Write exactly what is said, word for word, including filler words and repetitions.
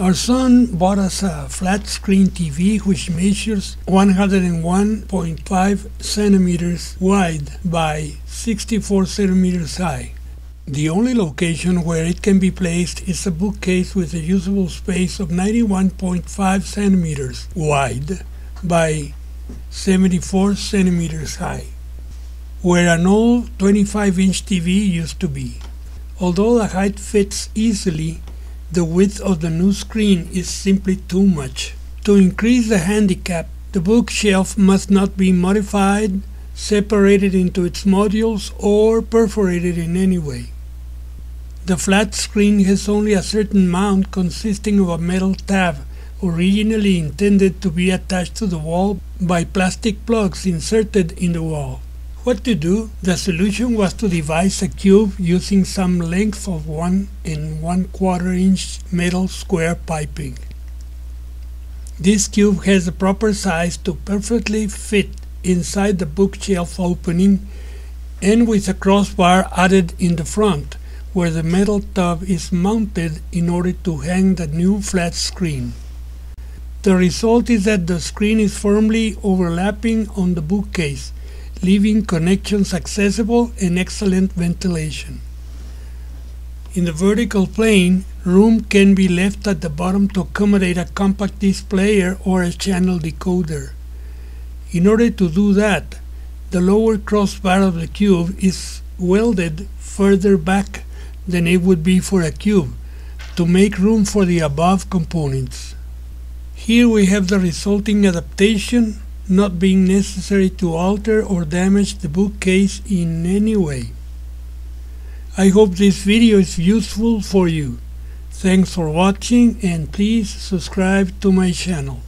Our son bought us a flat-screen T V which measures one hundred one point five centimeters wide by sixty-four centimeters high. The only location where it can be placed is a bookcase with a usable space of ninety-one point five centimeters wide by seventy-four centimeters high, where an old twenty-five inch T V used to be. Although the height fits easily, the width of the new screen is simply too much. To increase the handicap, the bookshelf must not be modified, separated into its modules, or perforated in any way. The flat screen has only a certain mount consisting of a metal tab, originally intended to be attached to the wall by plastic plugs inserted in the wall. What to do? The solution was to devise a cube using some length of one and one quarter inch metal square piping. This cube has the proper size to perfectly fit inside the bookshelf opening, and with a crossbar added in the front where the metal tub is mounted in order to hang the new flat screen. The result is that the screen is firmly overlapping on the bookcase, leaving connections accessible and excellent ventilation. In the vertical plane, room can be left at the bottom to accommodate a compact disc player or a channel decoder. In order to do that, the lower crossbar of the cube is welded further back than it would be for a cube, to make room for the above components. Here we have the resulting adaptation, not being necessary to alter or damage the bookcase in any way. I hope this video is useful for you. Thanks for watching, and please subscribe to my channel.